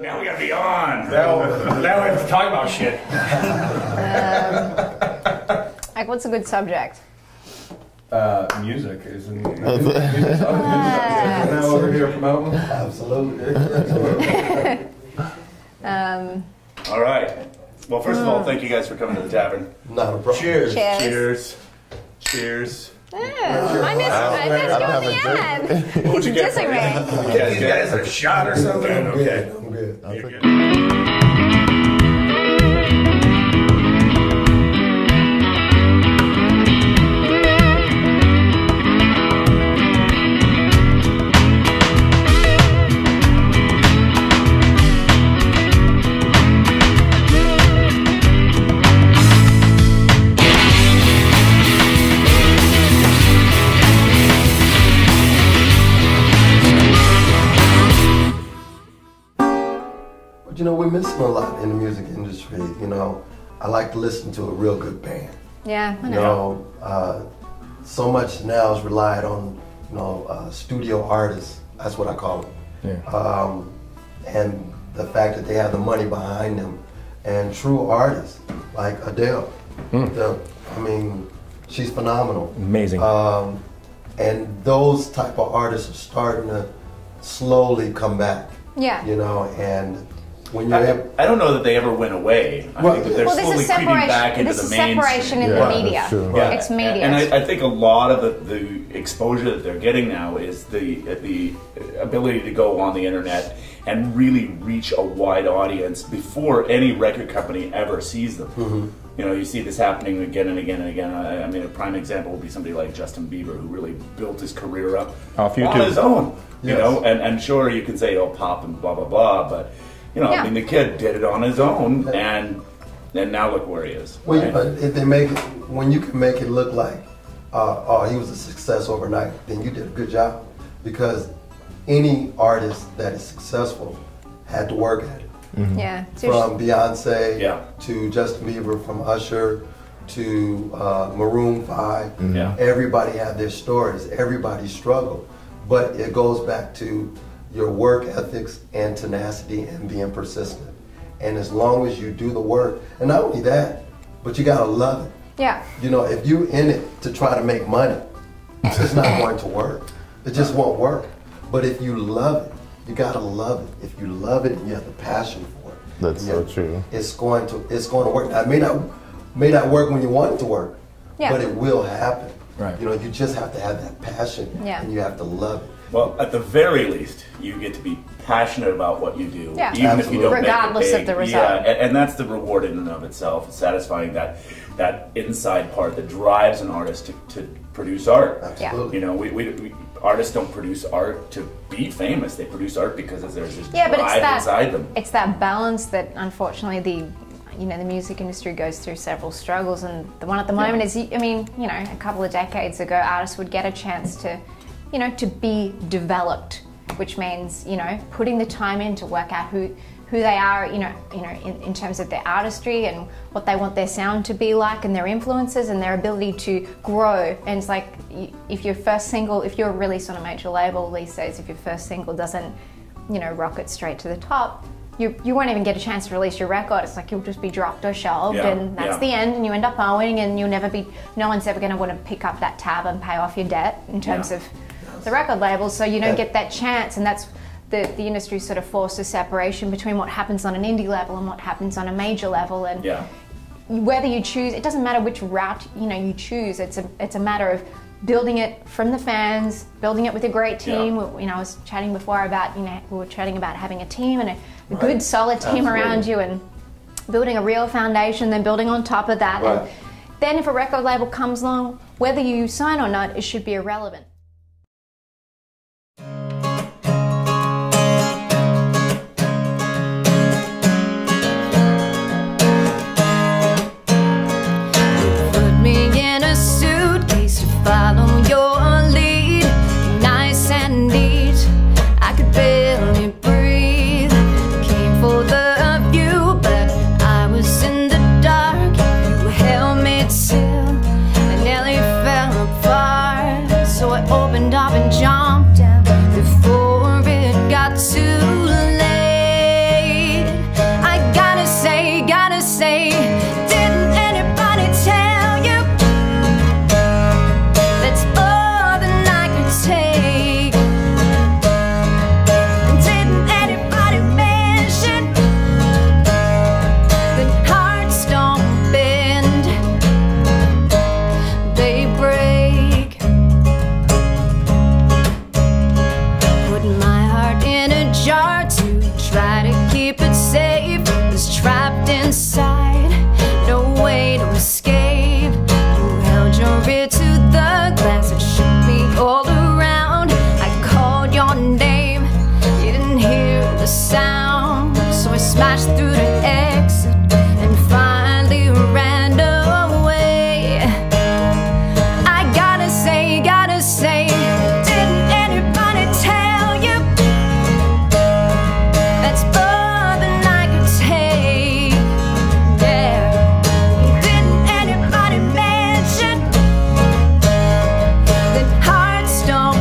Now we gotta be on. Now we have to talk about shit. Like, what's a good subject? Music is an music. Now over here promoting. Absolutely. All right. Well, first of all, thank you guys for coming to the tavern. Not a problem. Cheers. Cheers. Cheers. Cheers. Ew, I missed you at the end. What'd you get? Disagree. Yeah, you guys a shot or something? Okay. I'm good. You know, we're missing a lot in the music industry. You know, I like to listen to a real good band. Yeah, I know. You know, so much now is relied on, you know, studio artists. That's what I call them. Yeah. And the fact that they have the money behind them, and true artists like Adele. Mm. I mean, she's phenomenal. Amazing. And those type of artists are starting to slowly come back. Yeah. You know, and when I don't know that they ever went away. I think that they're slowly creeping back into the mainstream. This is separation in the media. Yeah. It's media. And I think a lot of the exposure that they're getting now is the ability to go on the internet and really reach a wide audience before any record company ever sees them. Mm-hmm. You know, you see this happening again and again and again. I mean, a prime example would be somebody like Justin Bieber, who really built his career up off YouTube. On his own. Yes. You know, and sure, you can say, oh, pop and blah, blah, blah, but, you know, yeah. I mean, the kid did it on his own, and now look where he is. Well, right? But if they make it, when you can make it look like, oh, he was a success overnight, then you did a good job. Because any artist that is successful had to work at it. Mm-hmm. Yeah, from Beyonce to Justin Bieber, from Usher to Maroon 5, mm-hmm. yeah. Everybody had their stories, everybody struggled, but it goes back to your work ethics and tenacity and being persistent. And as long as you do the work, and not only that, but you gotta love it. Yeah. You know, if you in it to try to make money, it's not going to work. It just won't work. But if you love it, you gotta love it. If you love it and you have the passion for it, that's so true. It's going to work. Now, it may not work when you want it to work, but it will happen. Right. You know, you just have to have that passion, and you have to love it. Well, at the very least, you get to be passionate about what you do, even if you don't regardless make it big. Of the result. Yeah, and that's the reward in and of itself. It's satisfying that inside part that drives an artist to produce art. Absolutely. You know, we artists don't produce art to be famous. They produce art because there's this drive inside them. It's that balance that, unfortunately, the music industry goes through several struggles, and the one at the moment is, I mean, you know, a couple of decades ago, artists would get a chance to, you know, to be developed, which means, you know, putting the time in to work out who they are, you know, in terms of their artistry and what they want their sound to be like and their influences and their ability to grow. And it's like, if your first single, if you're released on a major label these days, if your first single doesn't, you know, rocket straight to the top, you won't even get a chance to release your record. It's like you'll just be dropped or shelved, and that's the end, and you end up owing, and you'll never be, no one's ever gonna wanna pick up that tab and pay off your debt in terms of the record label, so you don't get that chance, and that's the industry sort of forced a separation between what happens on an indie level and what happens on a major level, and whether you choose, it doesn't matter which route you choose. It's a matter of building it from the fans, building it with a great team. You know, I was chatting before about having a team and a good solid team around you, and building a real foundation, then building on top of that, and then if a record label comes along, whether you sign or not, it should be irrelevant. down, so I smashed through the exit and finally ran away. I gotta say, didn't anybody tell you that's more than I could take? Yeah, didn't anybody mention that hearts don't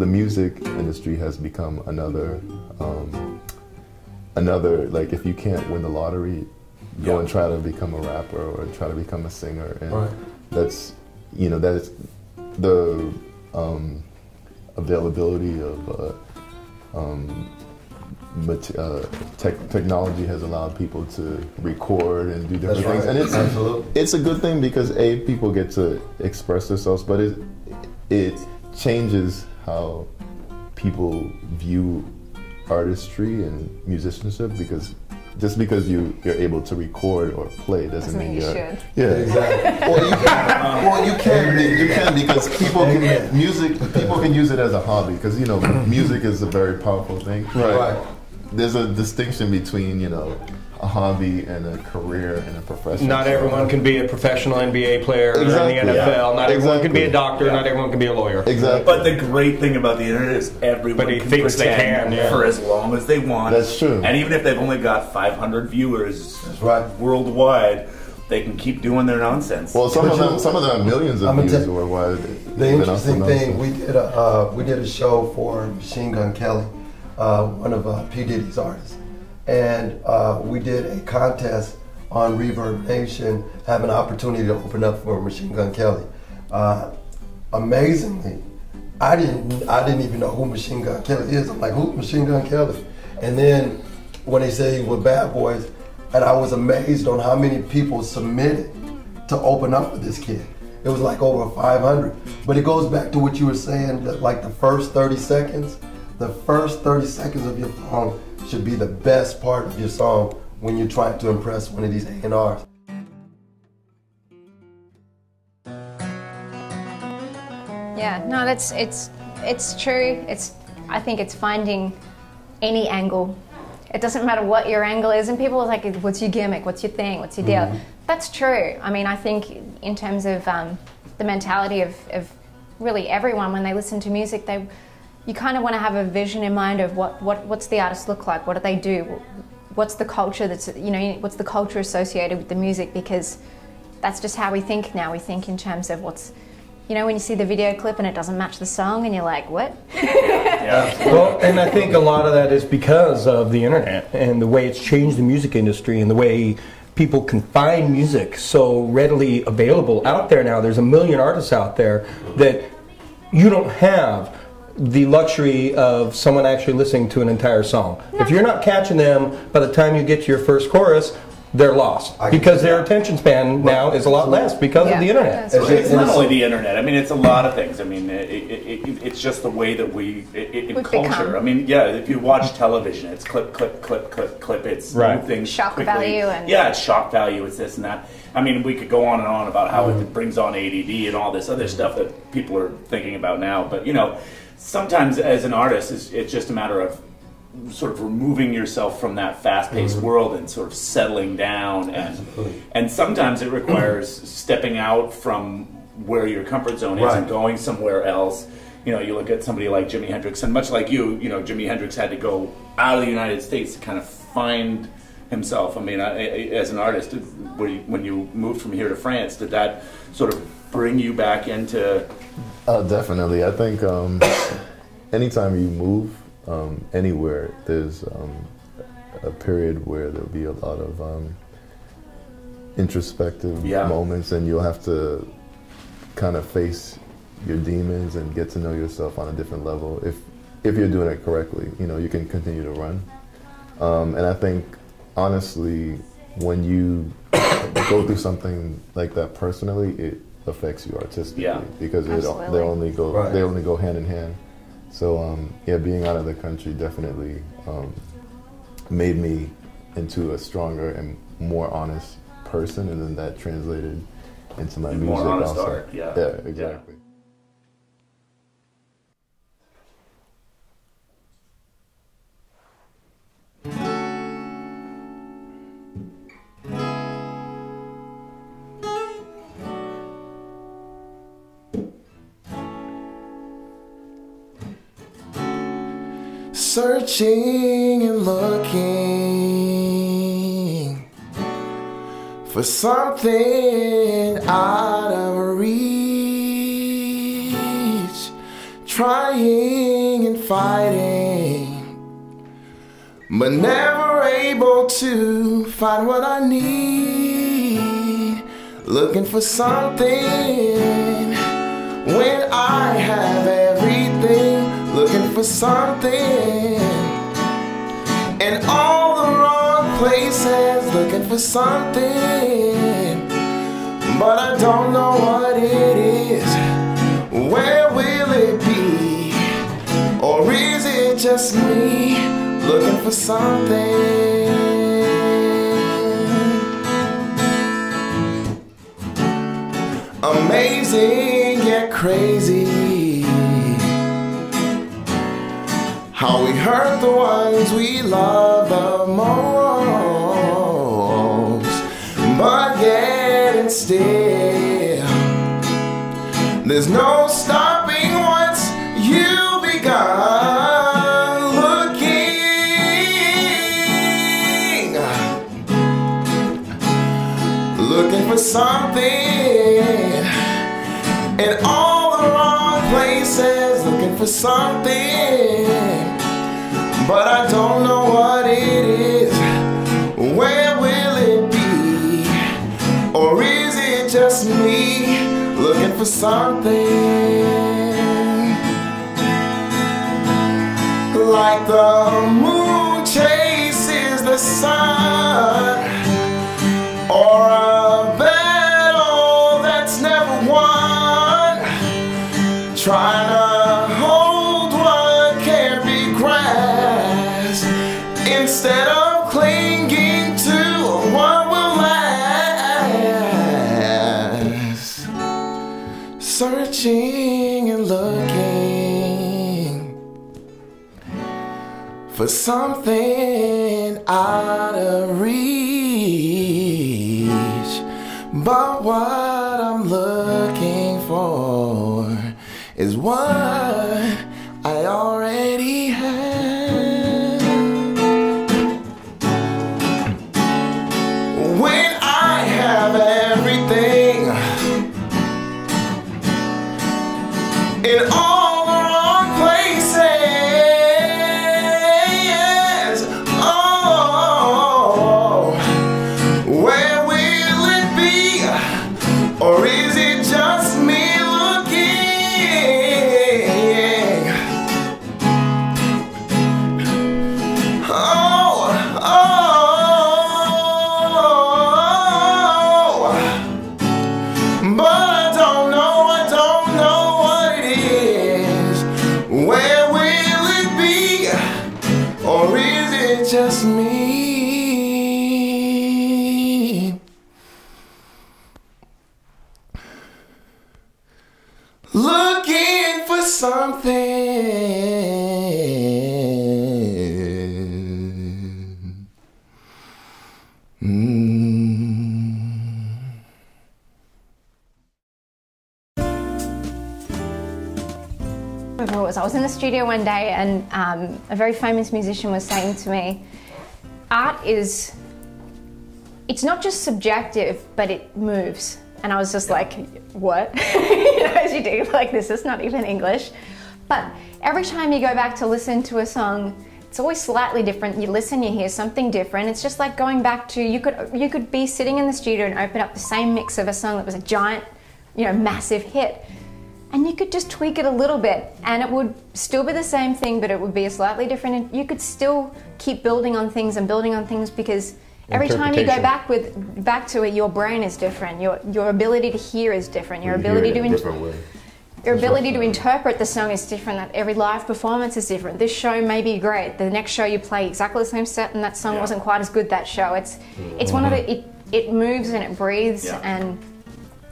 The music industry has become another, like, if you can't win the lottery, go and try to become a rapper or try to become a singer. And that's, you know, that's the availability of technology has allowed people to record and do different things. And it's a good thing because, A, people get to express themselves, but it changes how people view artistry and musicianship, because just because you're able to record or play doesn't mean you're... exactly. Well, you can because people can people can use it as a hobby, because, you know, music is a very powerful thing. Right. There's a distinction between, you know, a hobby and a career and a profession. Not everyone can be a professional NBA player in the NFL. Not everyone can be a doctor. Not everyone can be a lawyer. But the great thing about the internet is everybody thinks they can for as long as they want. That's true. And even if they've only got 500 viewers worldwide, they can keep doing their nonsense. Well, some of them are millions of views worldwide. The interesting thing, we did a show for Machine Gun Kelly, one of P. Diddy's artists. And we did a contest on Reverb Nation, have an opportunity to open up for Machine Gun Kelly. Amazingly, I didn't even know who Machine Gun Kelly is. I'm like, who's Machine Gun Kelly? And then when they say we're Bad Boys, and I was amazed on how many people submitted to open up for this kid. It was like over 500. But it goes back to what you were saying, that like the first 30 seconds, of your song should be the best part of your song when you're trying to impress one of these A&Rs. Yeah, no, that's it's true. I think it's finding any angle. It doesn't matter what your angle is, and people are like, "What's your gimmick? What's your thing? What's your deal?" That's true. I mean, I think in terms of the mentality of really everyone when they listen to music, you kind of want to have a vision in mind of what's the artist look like, what do they do, what's the culture that's, you know, what's the culture associated with the music, because that's just how we think now. We think in terms of what's, you know, when you see the video clip and it doesn't match the song and you're like, what? Well, and I think a lot of that is because of the internet and the way it's changed the music industry and the way people can find music so readily available out there now. There's a million artists out there that you don't have the luxury of someone actually listening to an entire song. If you're not catching them by the time you get to your first chorus, they're lost because their attention span now is a lot less because of the internet. It's not only the internet. I mean, it's a lot of things. I mean, it's just the way that we in culture. I mean, yeah, if you watch television, it's clip, clip, clip, clip, clip. It's things shock value and it's shock value. It's this and that. I mean, we could go on and on about how it brings on ADD and all this other stuff that people are thinking about now. But you know, sometimes as an artist, it's just a matter of sort of removing yourself from that fast-paced world and sort of settling down, and sometimes it requires stepping out from where your comfort zone is and going somewhere else. You know, you look at somebody like Jimi Hendrix, and much like you, you know, Jimi Hendrix had to go out of the United States to kind of find himself. I mean, as an artist, when you moved from here to France, did that sort of bring you back into? Oh, definitely. I think anytime you move anywhere, there's a period where there'll be a lot of introspective moments, and you'll have to kind of face your demons and get to know yourself on a different level. If you're doing it correctly, you know, you can continue to run. And I think, honestly, when you go through something like that personally, it affects you artistically because they only go hand in hand. So yeah, being out of the country definitely made me into a stronger and more honest person, and then that translated into my music. More honest art, yeah, exactly. Yeah. Searching and looking for something out of reach, trying and fighting, but never able to find what I need. Looking for something when I have everything. Looking for something in all the wrong places. Looking for something, but I don't know what it is. Where will it be? Or is it just me looking for something amazing yet crazy? How we hurt the ones we love the most, but yet and still there's no stopping once you've begun looking for something in all the wrong places. Looking for something, but I don't know what it is. Where will it be? Or is it just me looking for something? Like the moon chases the sun, or a battle that's never won, trying to instead of clinging to what will last. Searching and looking for something out of reach, but what I'm looking for is what I already have. In all the wrong places. Oh, where will it be? Or is it just me looking just me. Looking for something. I was in the studio one day and a very famous musician was saying to me, art is, it's not just subjective, but it moves. And I was just like, what? You know, as you do, like, this is not even English. But every time you go back to listen to a song, it's always slightly different. You listen, you hear something different. It's just like going back to, you could be sitting in the studio and open up the same mix of a song that was a giant, you know, massive hit. And you could just tweak it a little bit and it would still be the same thing, but it would be a slightly different, and you could still keep building on things and building on things, because every time you go back to it, your brain is different, your ability to hear is different, your ability to interpret the song is different, that every live performance is different. This show may be great, the next show you play exactly the same set and that song wasn't quite as good that show. It's one of the, it moves and it breathes and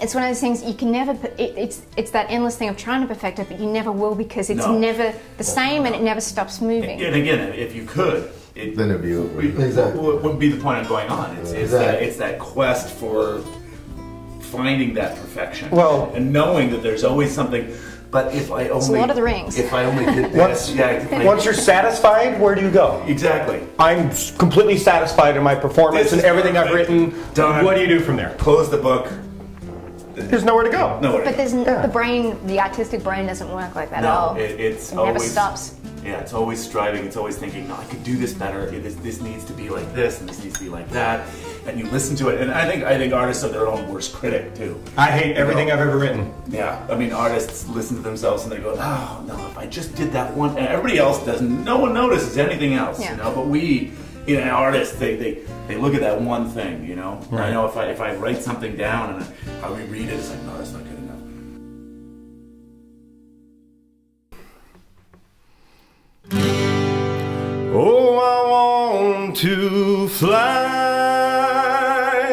it's one of those things you can never, it's that endless thing of trying to perfect it, but you never will, because it's never the same and it never stops moving. And again, if you could, it wouldn't be the point of going on. It's that quest for finding that perfection. Well, and knowing that there's always something, but if I only... It's Lord of the Rings. If I only did this... Once you're satisfied, where do you go? Exactly. I'm completely satisfied in my performance and everything I've written. What do you do from there? Close the book. There's nowhere to go. Nowhere to go. But the brain, the artistic brain doesn't work like that at all. It never stops. Yeah, it's always striving. It's always thinking, no, I could do this better. This needs to be like this, and this needs to be like that. And you listen to it. And I think artists are their own worst critic, too. I hate everything I've ever written. Yeah. I mean, artists listen to themselves, and they go, oh, no, if I just did that one. And everybody else doesn't. No one notices anything else, you know. But we... You know, artists, they look at that one thing, you know? Right. I know if I write something down and I reread it, it's like, no, that's not good enough. Oh, I want to fly,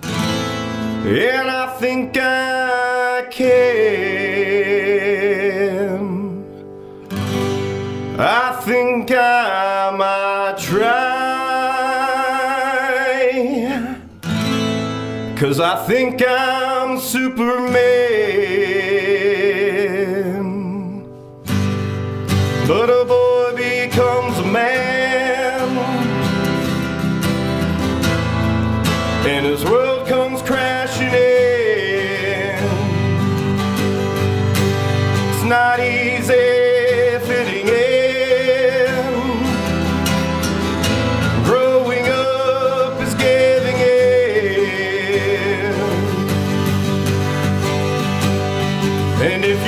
and I think I can. I think I might try, 'cause I think I'm Superman. But a boy becomes a man, and his world comes crashing in. It's not easy. If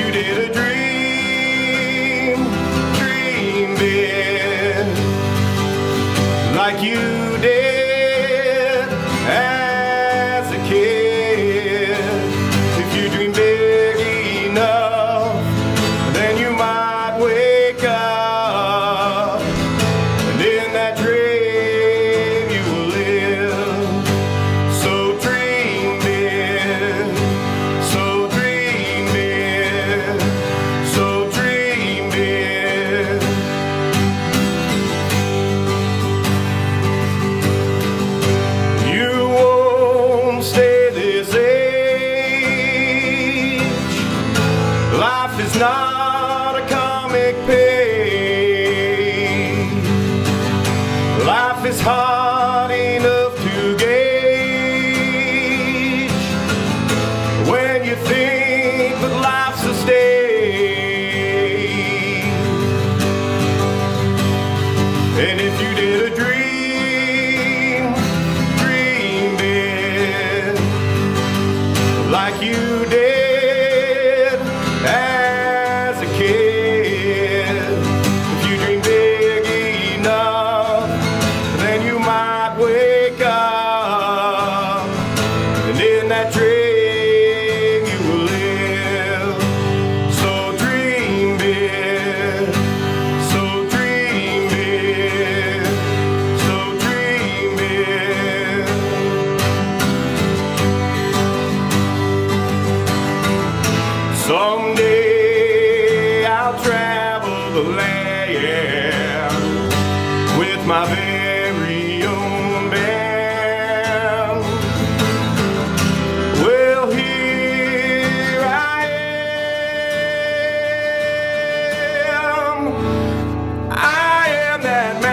you dream big enough, then you might wake up. my very own band. Well, here I am. I am that man.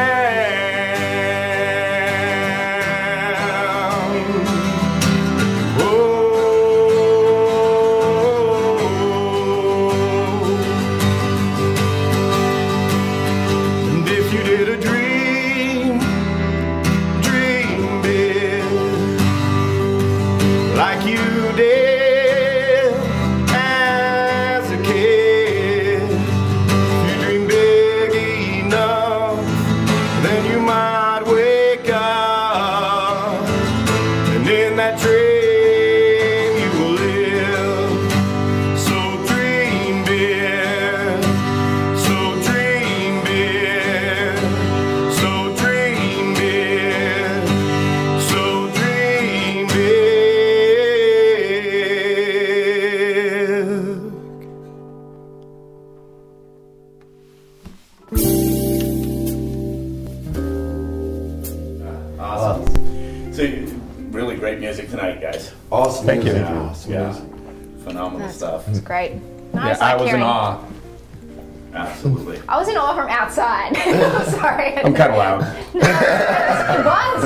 Oh. And if you did a dream, like you did as a kid, you dream big enough, then you might wake up, and in that dream you will live. So dream big, so dream big, so dream big, so dream big. Awesome. So, really great music tonight, guys. Awesome. Thank you. Yeah, awesome. Yeah. Phenomenal stuff. It's great. Nice. Yeah, I was in awe. Absolutely. I was in awe from outside. I'm sorry. I'm kind of loud. No,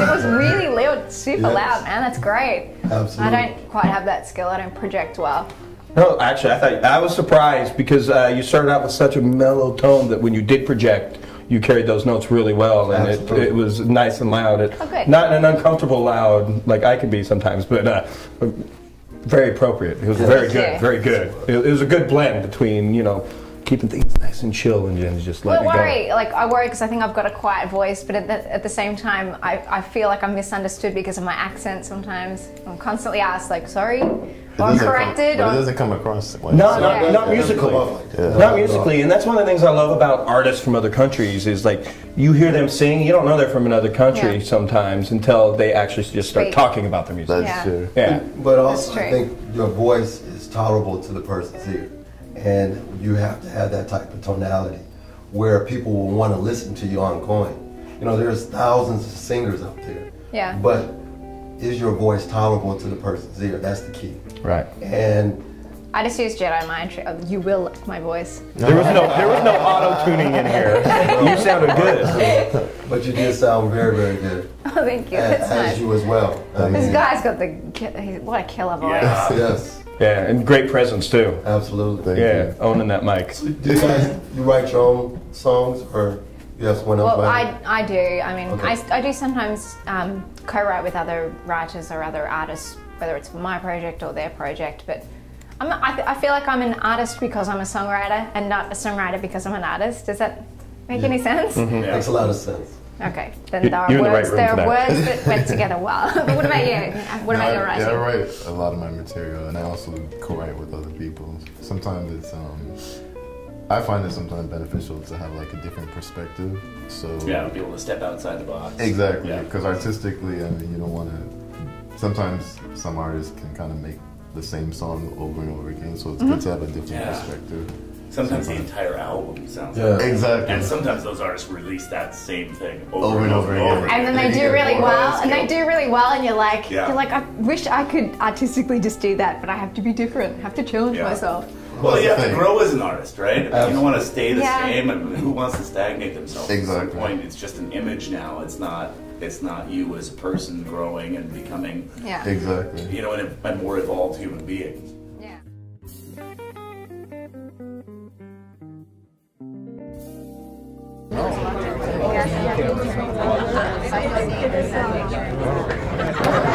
it was really loud, super loud, man. That's great. Absolutely. I don't quite have that skill. I don't project well. No, actually, I was surprised because you started out with such a mellow tone that when you did project, you carried those notes really well, and it was nice and loud. Not in an uncomfortable loud like I can be sometimes, but very appropriate. It was very good, very good. It was a good blend between, you know, keeping things nice and chill and just letting it go. I worry because I think I've got a quiet voice, but at the same time, I feel like I'm misunderstood because of my accent sometimes. I'm constantly asked, like, sorry, or I'm corrected. It doesn't come across like not musically. Not musically, and that's one of the things I love about artists from other countries is, like, you hear them sing, you don't know they're from another country sometimes until they actually just start talking about their music. That's true. Yeah. But also, I think your voice is tolerable to the person's ear. And you have to have that type of tonality where people will want to listen to you ongoing. You know, there's thousands of singers out there. Yeah. But is your voice tolerable to the person's ear? That's the key. Right. And I just used Jedi Mind. You will lift my voice. There was no auto tuning in here. You sounded good. But you did sound very, very good. Oh, thank you. That's nice. As you as well. This guy's got what a killer voice. Yes. Yeah, and great presence too. Absolutely. Thank you. Owning that mic. So do you guys, you write your own songs, or you have someone else? Well, I do. I mean, I do sometimes co-write with other writers or other artists, whether it's my project or their project. But I feel like I'm an artist because I'm a songwriter, and not a songwriter because I'm an artist. Does that make any sense? Mm-hmm. Makes a lot of sense. Okay, then there are words that went together well. What about you? What about your writing? Yeah, I write a lot of my material, and I also co-write with other people. Sometimes it's, I find it sometimes beneficial to have like a different perspective. So yeah, be able to step outside the box. Exactly, because artistically, I mean, you don't want to. Sometimes some artists can kind of make the same song over and over again, so it's good to have a different perspective. Sometimes the entire album sounds like that. Exactly. And sometimes those artists release that same thing over and over again. And then they do really well, and they do really well, and you're like, I wish I could artistically just do that, but I have to be different, I have to challenge myself. Well, you have to grow as an artist, right? Absolutely. You don't want to stay the same, and who wants to stagnate themselves? Exactly. At some point, it's just an image now, it's not you as a person growing and becoming, you know, a more evolved human being. Yes,